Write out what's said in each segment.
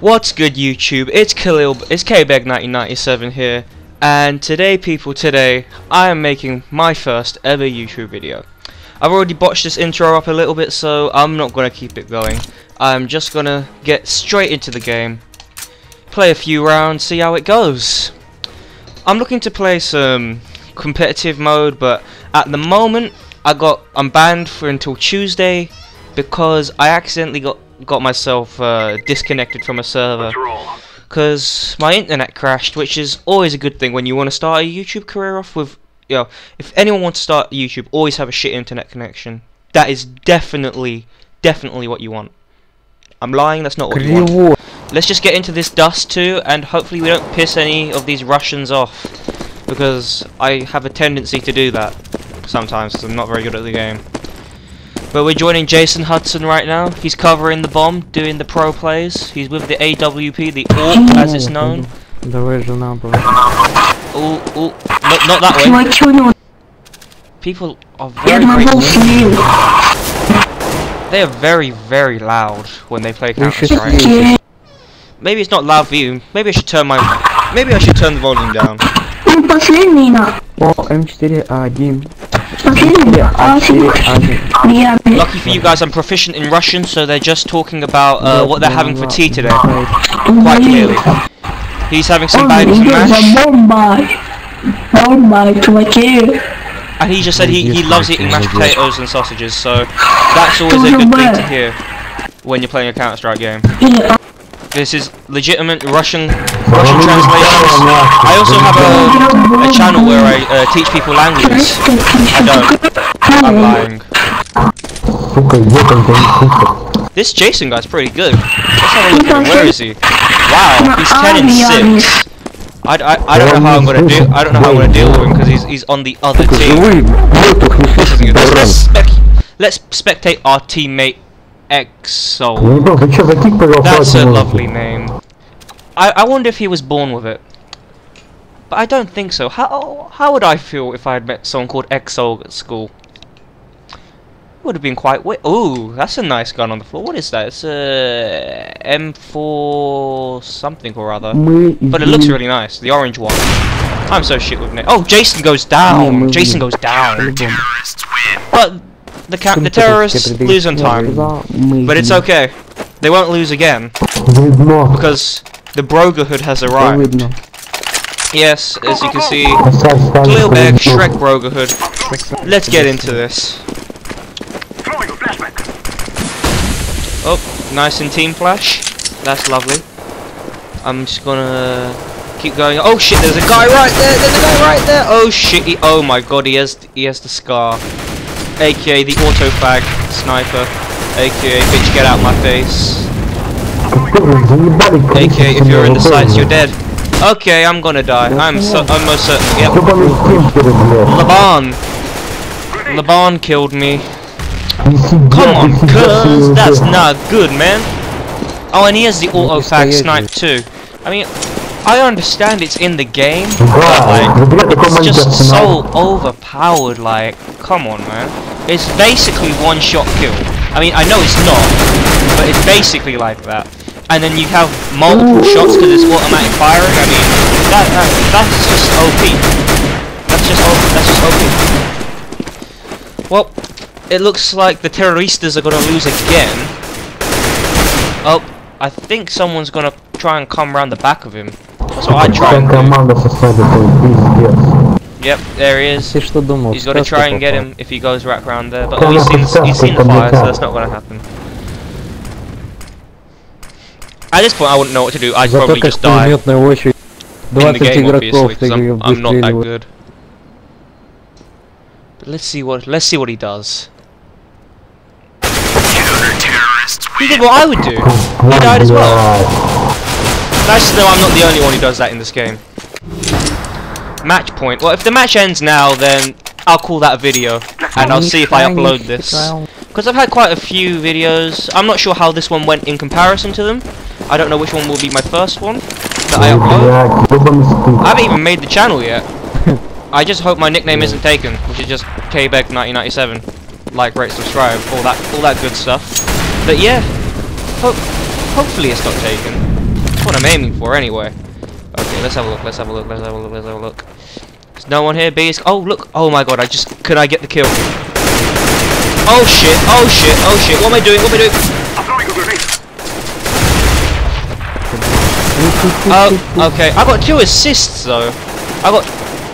What's good, YouTube? It's Khalil, it's Kbeg1997 here, and today I am making my first ever YouTube video. I've already botched this intro up a little bit, so I'm not gonna keep it going. I'm just gonna get straight into the game, play a few rounds, see how it goes. I'm looking to play some competitive mode, but at the moment I'm banned for until Tuesday because I accidentally got myself disconnected from a server because my internet crashed, which is always a good thing when you want to start a YouTube career off with. You know, if anyone wants to start YouTube, always have a shit internet connection. That is definitely what you want. I'm lying, that's not what you want. Let's just get into this Dust 2 and hopefully we don't piss any of these Russians off, because I have a tendency to do that sometimes because I'm not very good at the game. But we're joining Jason Hudson right now. He's covering the bomb, doing the pro plays. He's with the AWP, the AWP as it's known. Oh, not that way. People are very frequent. They are very loud when they play Counter-Strike. Maybe it's not loud for you. Maybe I should turn the volume down. Lucky for you guys, I'm proficient in Russian, so they're just talking about what they're having for tea today. Quite clearly. He's having some bags of mash. And he just said he loves eating mashed potatoes and sausages, so that's always a good thing to hear when you're playing a Counter-Strike game. This is legitimate Russian translations. I also have a channel where I teach people languages. I don't. I'm lying. This Jason guy's pretty good. Where is he? Wow, he's 10 and 6. I don't know how I'm gonna do. I don't know how I'm gonna deal with him because he's on the other team. This isn't good. Let's spectate our teammate. X Soul. That's a lovely name. I wonder if he was born with it, but I don't think so. How would I feel if I had met someone called X Soul at school? It would have been quite weird. Ooh, that's a nice gun on the floor. What is that? It's a M4 something or other, but it looks really nice. The orange one. I'm so shit with it. Oh, Jason goes down. Jason goes down. But the terrorists lose on time, but it's okay. They won't lose again because the Brotherhood has arrived. Yes, as you can see, Kbeg, Shrek Brotherhood. Let's get into this. Oh, nice and team flash. That's lovely. I'm just gonna keep going. Oh shit! There's a guy right there. Oh shit! Oh my god! He has the scar. AKA the auto fag sniper, AKA bitch get out my face, AKA if you're in the sights you're dead. Okay, I'm gonna die. I'm most certain. Yep. Laban killed me. Come on, cuz that's not good, man. Oh, and he has the auto fag snipe too. I mean, I understand it's in the game, but like, it's just so overpowered. Like, come on, man. It's basically one shot kill. I mean, I know it's not, but it's basically like that. And then you have multiple shots because it's automatic firing. I mean, that's just OP. That's just OP. Well, it looks like the terroristas are gonna lose again. Oh, I think someone's gonna try and come around the back of him. So I try and do. Yep, there he is. He's gonna try and get him if he goes right around there, but he's seen the fire, so that's not gonna happen. At this point I wouldn't know what to do, I'd probably just die. In the game obviously, because I'm not that good. But let's see what he does. He did what I would do. He died as well. Nice to know I'm not the only one who does that in this game. Match point. Well, if the match ends now, then I'll call that a video. And I'll see if I upload this. Because I've had quite a few videos. I'm not sure how this one went in comparison to them. I don't know which one will be my first one that I upload. I haven't even made the channel yet. I just hope my nickname isn't taken, which is just Kbeg1997. Like, rate, subscribe, all that good stuff. But yeah, hopefully it's not taken. what I'm aiming for anyway. Okay, let's have a look, let's have a look, let's have a look, let's have a look. There's no one here, base. Oh, look. Oh my god, I just... Could I get the kill? Oh shit, oh shit, oh shit. What am I doing, what am I doing? I'm throwing a grenade. Oh, okay. I got 2 assists, though. I got...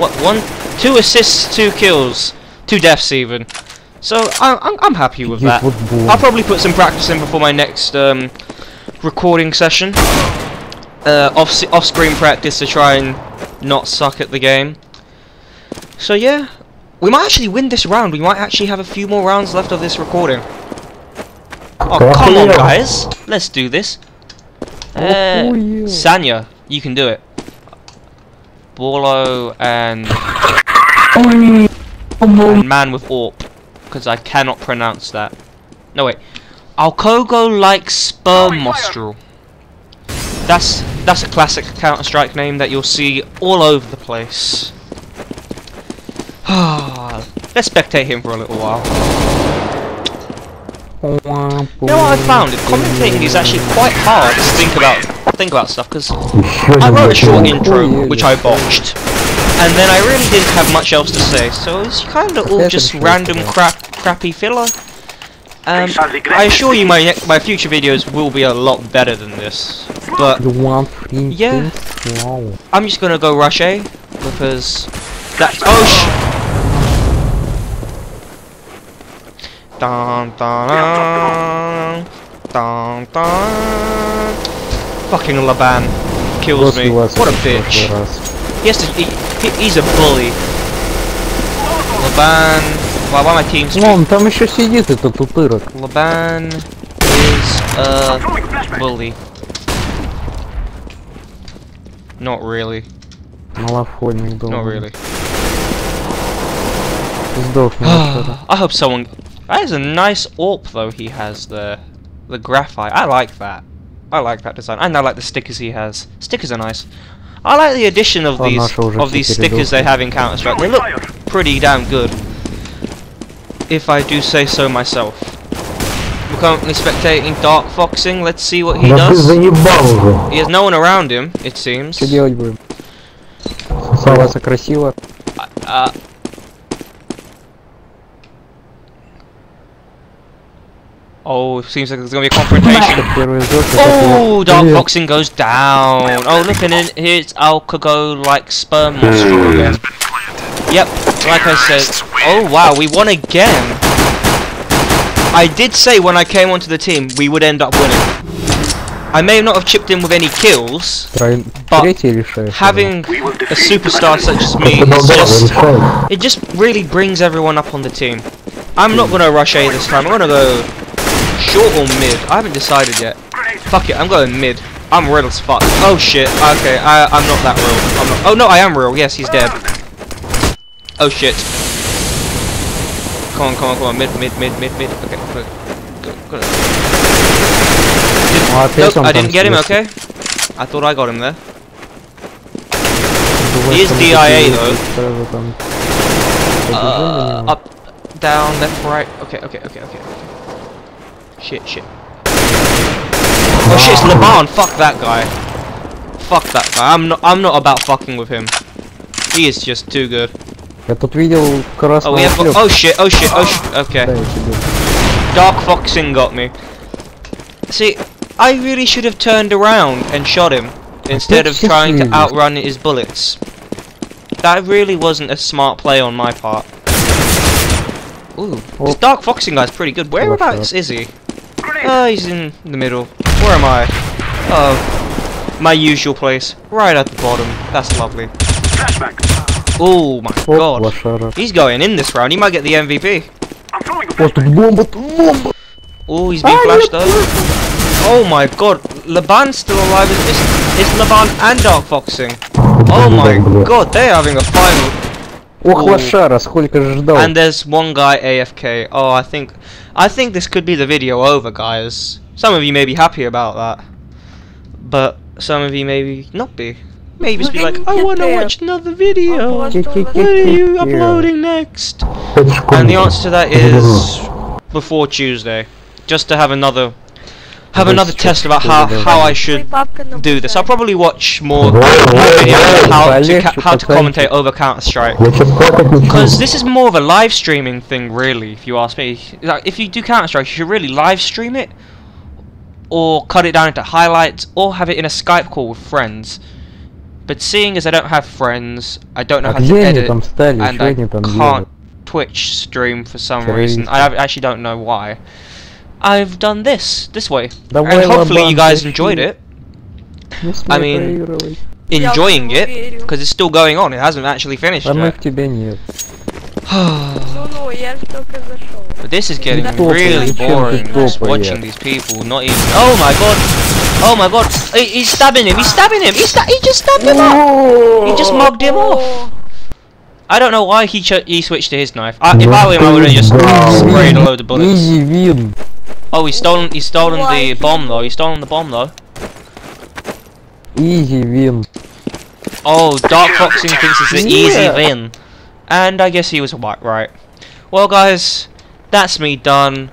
What, 1? 2 assists, 2 kills. 2 deaths, even. So, I'm happy with that. I'll probably put some practice in before my next recording session. Off-screen practice to try and not suck at the game. So yeah, we might actually win this round. We might actually have a few more rounds left of this recording. Oh, come on, guys. Let's do this. Sanya, you can do it. Borlo and Man with AWP. Because I cannot pronounce that. No, wait. Alkogo like sperm nostril. That's a classic Counter-Strike name that you'll see all over the place. Let's spectate him for a little while. You know what I found? Commentating is actually quite hard to think about stuff, because I wrote a short intro which I botched, and then I really didn't have much else to say, so it's kind of all just random crappy filler. I assure you, my future videos will be a lot better than this. But yeah, I'm just gonna go rush A because that's oh sh. Dun, dun, dun, dun. Fucking Laban kills me. What a bitch. He has to, he's a bully. Laban. Why my team's Laban is a bully. Not really. Not really. I hope someone... That is a nice AWP though he has there. The graphite. I like that. I like that design. And I like the stickers he has. Stickers are nice. I like the addition of these stickers they have in Counter-Strike. They look pretty damn good. If I do say so myself. We're currently spectating Dark Foxing. Let's see what he does. He has no one around him, it seems. Oh, it seems like there's gonna be a confrontation. Oh, Dark Foxing goes down. Oh, look, and here's Alkogo like sperm monster again. Yep, like I said. Oh wow, we won again. I did say when I came onto the team we would end up winning. I may not have chipped in with any kills, but having a superstar such as me is just, it just really brings everyone up on the team. I'm not gonna rush A this time. I'm gonna go short or mid. I haven't decided yet. Fuck it, I'm going mid. I'm real as fuck. Oh shit. Okay, I'm not that real. I'm not. Oh no, I am real. Yes, he's dead. Oh shit. Come on, come on, come on. Mid. Okay, quick. Go. Nope, I didn't get him, okay? I thought I got him there. He is DIA though. Up, down, left, right. Okay. Shit. Oh shit, it's Laban. Fuck that guy. I'm not about fucking with him. He is just too good. Oh shit, okay. Dark Foxing got me. See, I really should have turned around and shot him, instead of trying to outrun his bullets. That really wasn't a smart play on my part. Ooh, this Dark Foxing guy's pretty good. Whereabouts is he? Oh, he's in the middle. Where am I? Oh, my usual place. Right at the bottom. That's lovely. Flashback. Oh my god. He's going in this round. He might get the MVP. Oh, he's being flashed though. Oh my god. Laban's still alive. It's Laban and Dark Foxing. Oh my god. They're having a final. And there's one guy AFK. Oh, I think this could be the video over, guys. Some of you may be happy about that. But some of you may not be. Maybe just be like, I want to watch another video. What are you uploading next? And the answer to that is before Tuesday, just to have another have another test about how I should do this. I'll probably watch more videos on how to commentate over Counter-Strike, because this is more of a live streaming thing, really, if you ask me. Like, if you do Counter-Strike, you should really live stream it, or cut it down into highlights, or have it in a Skype call with friends. But seeing as I don't have friends, I don't know how to edit, and I can't Twitch stream for some reason. I actually don't know why. I've done this way, and hopefully you guys enjoyed it. I mean, enjoying it, because it's still going on, it hasn't actually finished yet. But this is getting really boring, just watching these people, not even— oh my god! Oh my god! He's stabbing him! He's stabbing him! He just stabbed him up! He just mugged him off! I don't know why he switched to his knife. If I were him, I would have just sprayed a load of bullets. Oh, he's stolen the bomb though. He's stolen the bomb though. Easy win. Oh, Dark Foxing thinks it's an easy win. And I guess he was right. Well, guys, that's me done.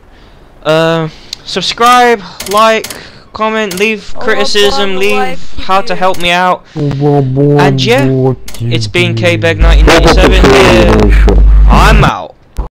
Subscribe, like, comment, leave criticism, leave how to help me out. And yeah, it's been Kbeg1997 here. I'm out.